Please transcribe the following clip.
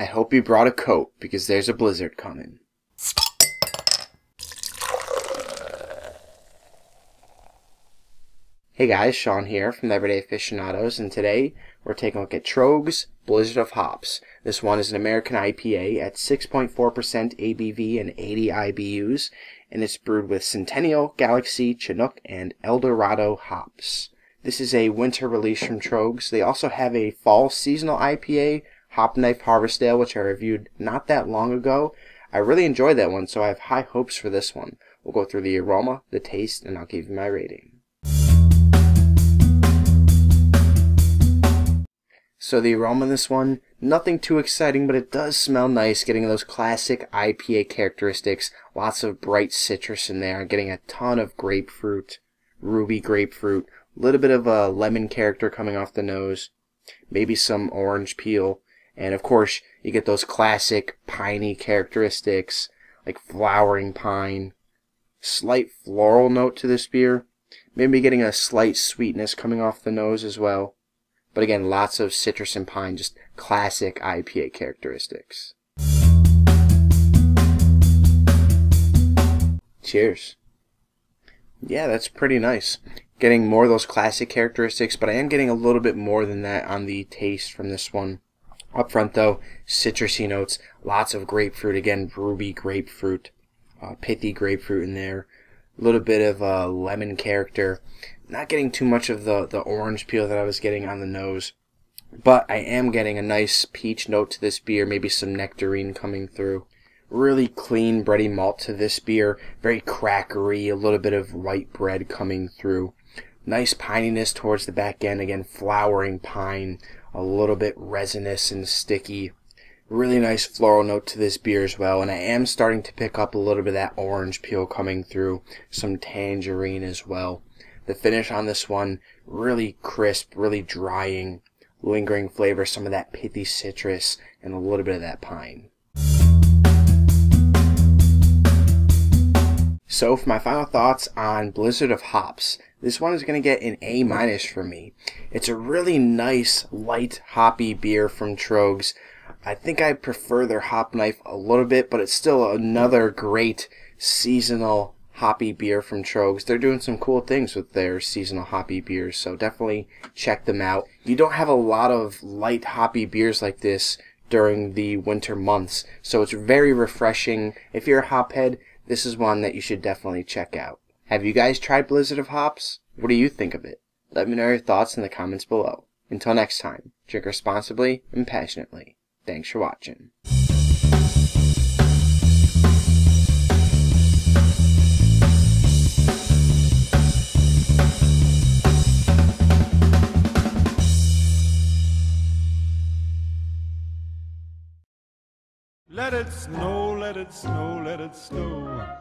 I hope he brought a coat, because there's a blizzard coming. Hey guys, Sean here from Everyday Aficionados, and today we're taking a look at Troegs Blizzard of Hops. This one is an American IPA at 6.4% ABV and 80 IBUs, and it's brewed with Centennial, Galaxy, Chinook, and Eldorado hops. This is a winter release from Troegs. They also have a fall seasonal IPA, Hopknife Harvestdale, which I reviewed not that long ago. I really enjoyed that one, so I have high hopes for this one. We'll go through the aroma, the taste, and I'll give you my rating. So the aroma in this one, nothing too exciting, but it does smell nice, getting those classic IPA characteristics. Lots of bright citrus in there, getting a ton of grapefruit, ruby grapefruit, a little bit of a lemon character coming off the nose, maybe some orange peel, and of course you get those classic piney characteristics, like flowering pine, slight floral note to this beer, maybe getting a slight sweetness coming off the nose as well. But again, lots of citrus and pine, just classic IPA characteristics. Cheers. Yeah, that's pretty nice. Getting more of those classic characteristics, but I am getting a little bit more than that on the taste from this one. Up front though, citrusy notes, lots of grapefruit, again, ruby grapefruit, pithy grapefruit in there. A little bit of a lemon character. Not getting too much of the orange peel that I was getting on the nose, but I am getting a nice peach note to this beer, maybe some nectarine coming through. Really clean bready malt to this beer, very crackery, a little bit of white bread coming through. Nice pininess towards the back end, again flowering pine, a little bit resinous and sticky. Really nice floral note to this beer as well, and I am starting to pick up a little bit of that orange peel coming through, some tangerine as well. The finish on this one, really crisp, really drying, lingering flavor, some of that pithy citrus, and a little bit of that pine. So for my final thoughts on Blizzard of Hops, this one is going to get an A- from me. It's a really nice, light, hoppy beer from Troegs. I think I prefer their Hopknife a little bit, but it's still another great seasonal hoppy beer from Troegs. They're doing some cool things with their seasonal hoppy beers, so definitely check them out. You don't have a lot of light hoppy beers like this during the winter months, so it's very refreshing. If you're a hophead, this is one that you should definitely check out. Have you guys tried Blizzard of Hops? What do you think of it? Let me know your thoughts in the comments below. Until next time, drink responsibly and passionately. Thanks for watching. Let it snow, let it snow, let it snow.